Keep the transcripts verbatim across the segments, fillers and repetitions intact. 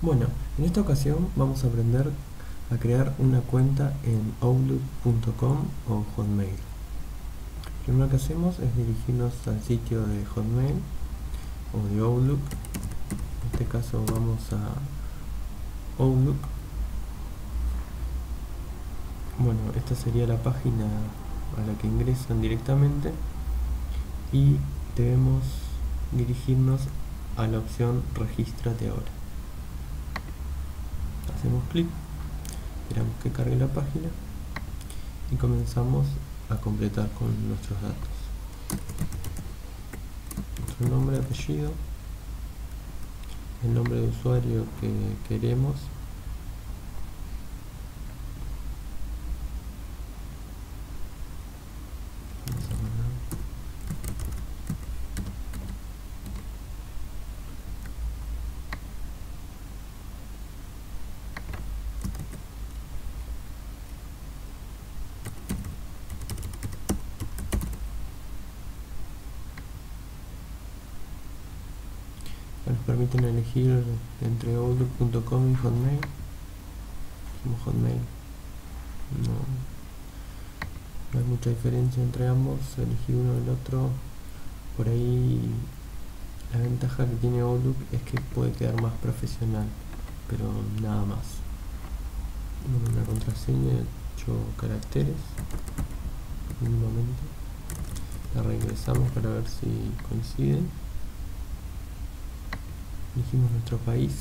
Bueno, en esta ocasión vamos a aprender a crear una cuenta en Outlook punto com o Hotmail. Lo primero que hacemos es dirigirnos al sitio de Hotmail o de Outlook. En este caso vamos a Outlook. Bueno, esta sería la página a la que ingresan directamente y debemos dirigirnos a la opción Regístrate ahora. Hacemos clic, esperamos que cargue la página y comenzamos a completar con nuestros datos. Nuestro nombre, apellido, el nombre de usuario que queremos, nos permiten elegir entre Outlook punto com y Hotmail. Como Hotmail no, no hay mucha diferencia entre ambos, elegir uno o el otro. Por ahí la ventaja que tiene Outlook es que puede quedar más profesional, pero nada más. Bueno, una contraseña de ocho caracteres mínimamente. La reingresamos para ver si coincide. Elegimos nuestro país,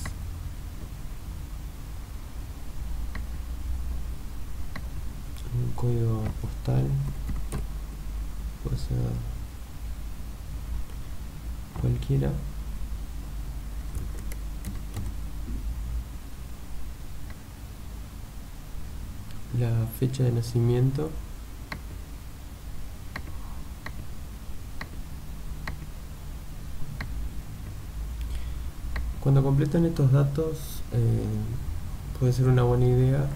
un código postal, puede ser cualquiera. La fecha de nacimiento. Cuando completan estos datos, eh, puede ser una buena idea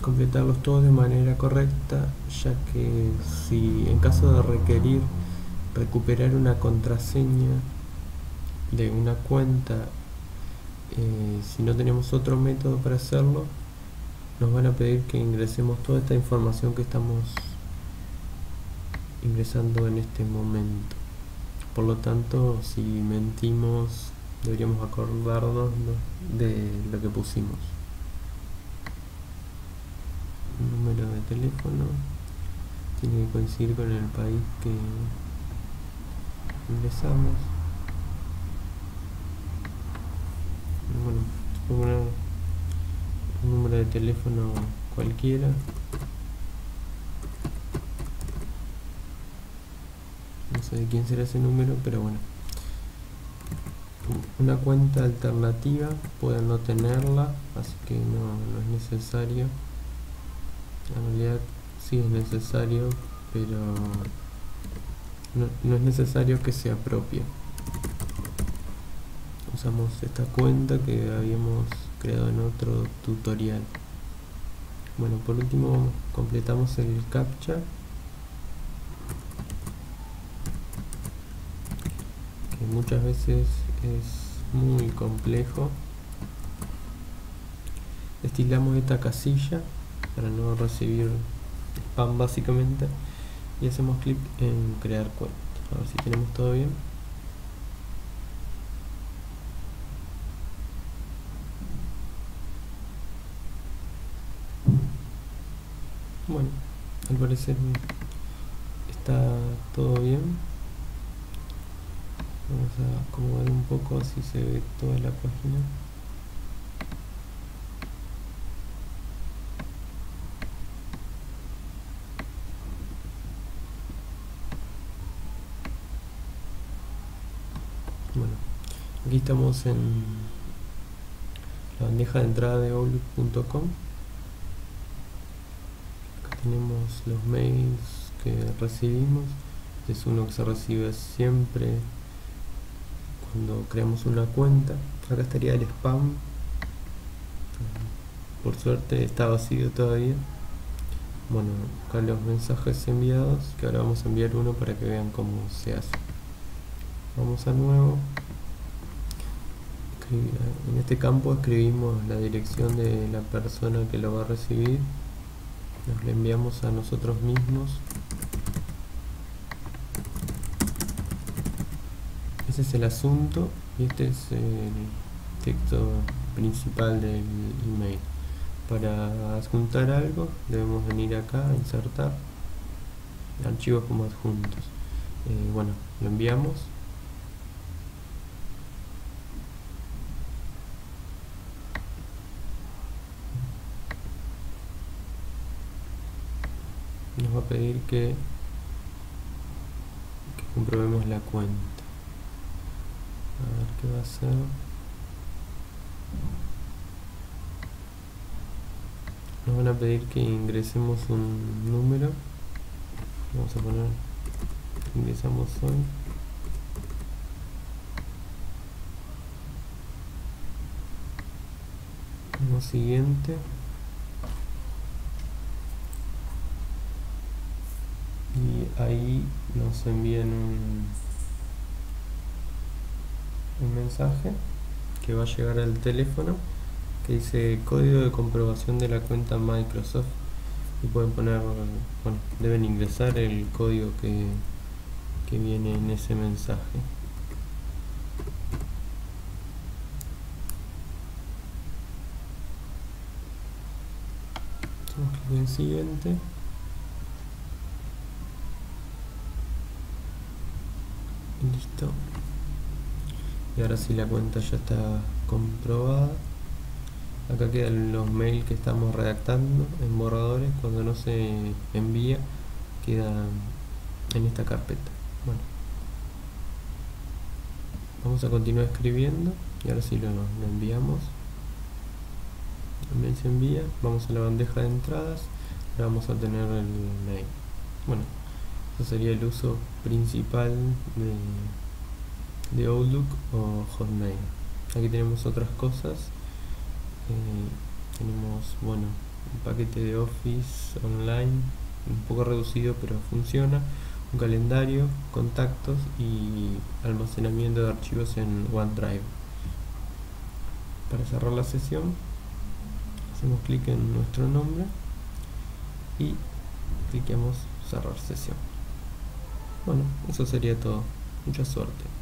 completarlos todos de manera correcta, ya que si en caso de requerir recuperar una contraseña de una cuenta, eh, si no tenemos otro método para hacerlo, nos van a pedir que ingresemos toda esta información que estamos ingresando en este momento. Por lo tanto, si mentimos, deberíamos acordarnos de lo que pusimos. Número de teléfono tiene que coincidir con el país que ingresamos. Bueno, poner un número de teléfono cualquiera. No sé de quién será ese número, pero bueno. Una cuenta alternativa pueden no tenerla, así que no, no es necesario. En realidad sí es necesario, pero no, no es necesario que sea propia. Usamos esta cuenta que habíamos creado en otro tutorial. Bueno, por último completamos el captcha, que muchas veces es muy complejo. Destilamos esta casilla para no recibir spam básicamente y hacemos clic en crear cuenta. A ver si tenemos todo bien. Bueno, al parecer está todo bien. Vamos a acomodar un poco así se ve toda la página. Bueno, aquí estamos en la bandeja de entrada de Outlook punto com. Acá tenemos los mails que recibimos. Este es uno que se recibe siempre cuando creamos una cuenta. Acá estaría el spam, por suerte está vacío todavía. Bueno, acá los mensajes enviados, que ahora vamos a enviar uno para que vean cómo se hace. Vamos a nuevo, en este campo escribimos la dirección de la persona que lo va a recibir, nos la enviamos a nosotros mismos. Ese es el asunto y este es el texto principal del email. Para adjuntar algo debemos venir acá, insertar archivos como adjuntos. Eh, bueno, lo enviamos. Nos va a pedir que, que comprobemos la cuenta. A ver qué va a hacer. Nos van a pedir que ingresemos un número. Vamos a poner ingresamos hoy. Lo siguiente. Y ahí nos envían un, un mensaje que va a llegar al teléfono que dice código de comprobación de la cuenta Microsoft, y pueden poner, bueno, deben ingresar el código que, que viene en ese mensaje. Hacemos clic en siguiente. Listo, y ahora sí la cuenta ya está comprobada. Acá quedan los mails que estamos redactando en borradores. Cuando no se envía queda en esta carpeta. Bueno, vamos a continuar escribiendo y ahora sí lo, lo enviamos. El mail se envía, vamos a la bandeja de entradas, ahora vamos a tener el mail. Bueno, eso sería el uso principal de, de Outlook o Hotmail. Aquí tenemos otras cosas. Eh, tenemos, bueno, un paquete de Office online, un poco reducido pero funciona, un calendario, contactos y almacenamiento de archivos en OneDrive. Para cerrar la sesión, hacemos clic en nuestro nombre y cliqueamos cerrar sesión. Bueno, eso sería todo. Mucha suerte.